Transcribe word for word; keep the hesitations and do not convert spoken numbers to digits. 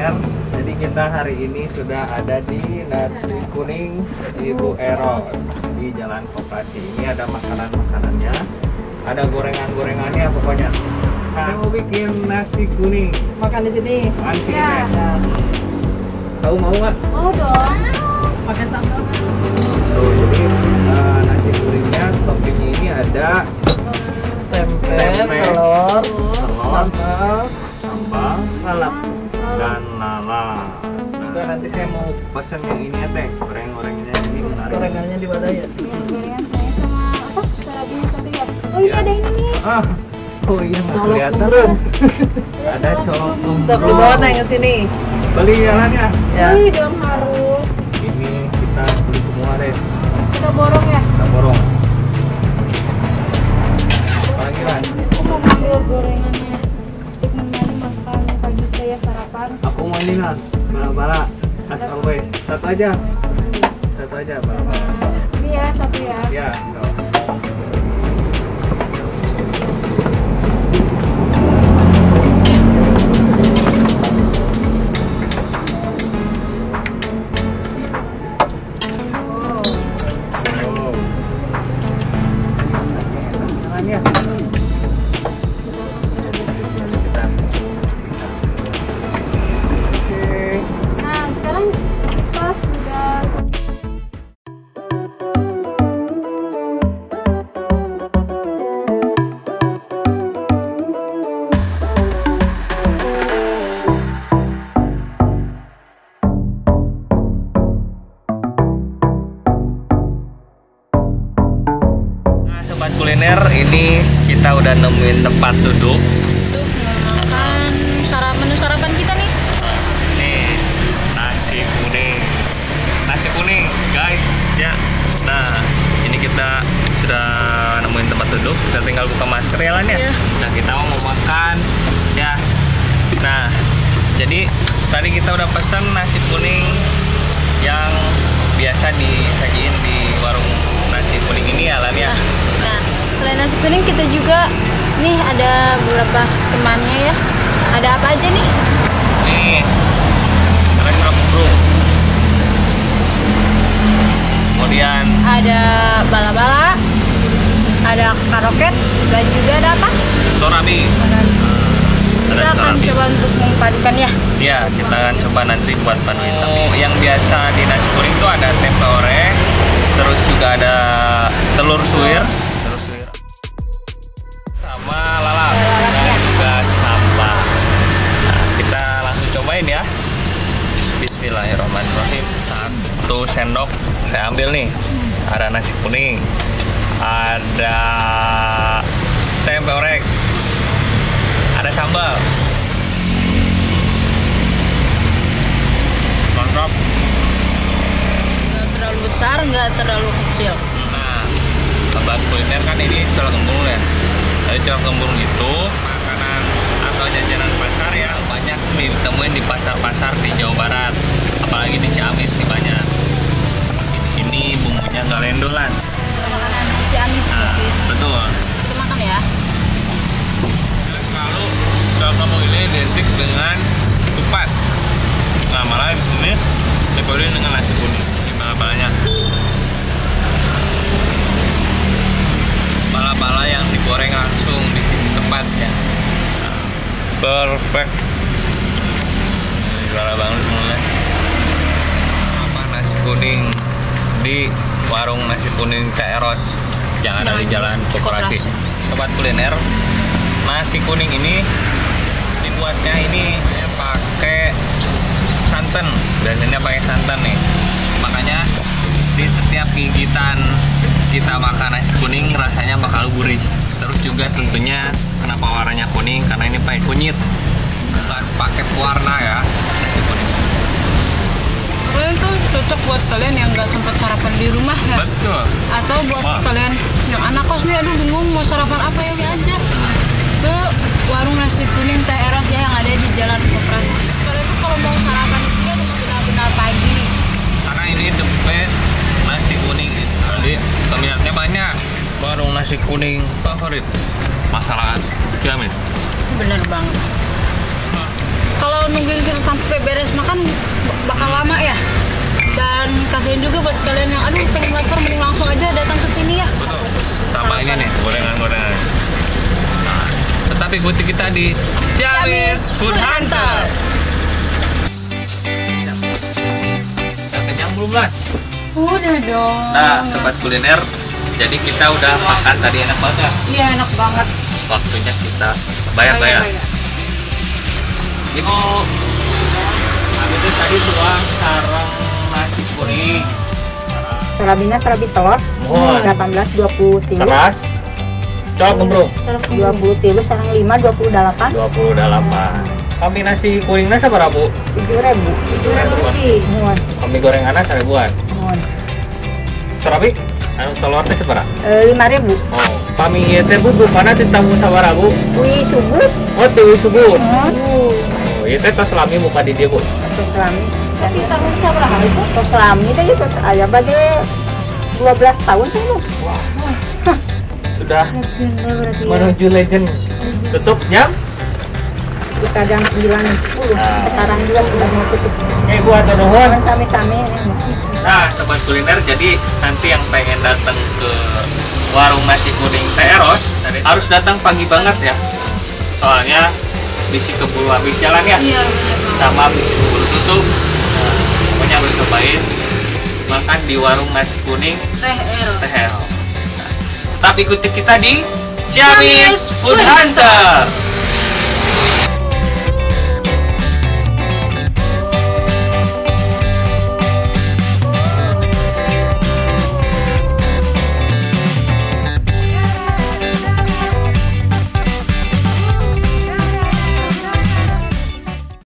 R. Jadi kita hari ini sudah ada di Nasi Kuning Ibu Eros di Jalan Koperasi. Ini ada makanan-makanannya, ada gorengan-gorengannya pokoknya. Kamu bikin nasi kuning, makan di sini. Mancing ya. Ya. Tahu mau nggak? Mau dong. Pakai sambal. Tuh, jadi uh, nasi kuningnya toppingnya ini ada tempe, tempe telur, telur, sambal, salap, dan lala. Nah, nanti saya mau pesen yang ini ya teh, goreng-gorengnya ini menarik. Gorengannya di mana ya? Gorengan saya sama apa? Salapnya tadi ya. Oh iya ada ini. Ah, oh iya mas kelihatan. Ada colok kumbruk. Sok dibawa teh ke sini. Beli jalannya. Ya. Beli dong harus. Ini kita beli semua deh. Kita borong ya. Kita borong. Panggilan. Aku mau ambil gorengannya. Menemani makan pagi saya sarapan. Aku mau ini lah. Bala-bala. As always. Satu aja. Satu aja bala-bala. Iya satu ya. Iya. Sobat kuliner, ini kita udah nemuin tempat duduk untuk makan sarapan, menu sarapan kita nih. Nih nasi kuning, nasi kuning guys ya. Nah ini kita sudah nemuin tempat duduk, kita tinggal buka masker ya Lan ya. Yeah. Nah kita mau makan ya. Nah jadi tadi kita udah pesan nasi kuning yang biasa disajiin di warung nasi kuning ini ya Lan ya. Yeah. Nah, selain nasi kuning kita juga nih ada beberapa temannya ya. Ada apa aja nih? Nih, ada kerang burung. Kemudian ada bala-bala, ada karoket, dan juga ada apa? Sorabi. Kita akan sorabi. Coba untuk memadukan ya. Iya, kita akan coba nanti buat paduin. Tapi yang biasa di nasi kuning itu ada tempe orek, terus juga ada telur suwir. sama lalap dan juga sambal. Nah, kita langsung cobain ya. Bismillahirrahmanirrahim. Satu sendok saya ambil nih. Ada nasi kuning, ada tempe orek, ada sambal. Mantap. Nggak terlalu besar, nggak terlalu kecil. Nah, tempat kuliner kan ini colok kembung ya. Jadi colok kembung itu makanan atau jajanan pasar yang banyak ditemuin di pasar-pasar di Jawa Barat, apalagi di Ciamis nih banyak. Ini bumbunya nggak lendolan. Makanan Ciamis nah, sih. Betul. Kita makan ya. Lalu colok kembung ini identik dengan kupat. Nah malah di sini dipaduin dengan nasi kuning. Gimana balanya? Bala-bala yang digoreng langsung di sini tempatnya. Perfect. Bala banget mulai. Apa nasi kuning di warung nasi kuning Teh Eros yang ada di Jalan Koperasi. Sobat kuliner, nasi kuning ini dibuatnya ini pakai santan. Biasanya pakai santan nih. Makanya di setiap gigitan kita makan nasi kuning rasanya bakal gurih. Terus juga tentunya kenapa warnanya kuning karena ini pakai kunyit, bukan pakai pewarna ya nasi kuning. Kalian tuh cocok buat kalian yang nggak sempat sarapan di rumah ya. Betul. Atau buat oh. kalian yang anak kos nih, aduh bingung mau sarapan apa ya aja. Ke warung nasi kuning Teh Eros ya yang ada di Jalan Koperasi. Kalian tuh kalau mau sarapan itu ya benar-benar pagi. Karena ini the best nasi kuning. Jadi peminatnya banyak. Warung nasi kuning favorit masyarakat Ciamis. Bener banget. Kalau nungguin kita sampai beres makan bakal lama ya. Dan kasihin juga buat kalian yang aduh pengen lapar, mending langsung aja datang ke sini ya. Betul. Sama ini nih, gorengan-gorengan. Nah, tetapi butik kita di Ciamis Food Hunter. Udah kenyang belum, Lan? Udah dong. Nah, sobat kuliner, jadi kita udah makan tadi enak banget. Iya, enak banget. Waktunya kita bayar-bayar. Ibu, habis itu tadi tuang sarang nasi kuning. Terabina terabi telur, delapan belas dua puluh tilu. Keras. Coba belum? dua puluh tilu, sarang lima, dua puluh delapan. dua puluh delapan. Kombinasi kuningnya seberapa, Bu? tujuh ribu. tujuh ribu. Kombinasi gorengannya seribuan. Terabi? Anu telurnya seberapa? lima ribu. Oh, kami teh Bu, mana teh tamu sabaraha, Bu? Wi subut. Oh, teh subut. Oh. Itu teh selami muka di dia, Bu. Tos selami. Tapi tahu sabaraha itu? Tos selami teh itu aya bade dua belas tahun teh, Bu. Wah. Sudah menuju legend. Tutup jam kadang sembilan sepuluh. Nah. Sekarang juga sudah mau tutup. Eh, Bu, atau nuhun sami-sami. Nah, sobat kuliner, jadi nanti yang pengen datang ke Warung Nasi Kuning Teh Eros harus datang pagi banget ya. Soalnya bisi keburu habis jalan ya. Iya, benar. Sama bisi keburu tutup. Nah, pokoknya harus cobain makan di Warung Nasi Kuning Teh Eros. Teh Eros. Nah, tetap ikuti kita di Ciamis Food Hunter.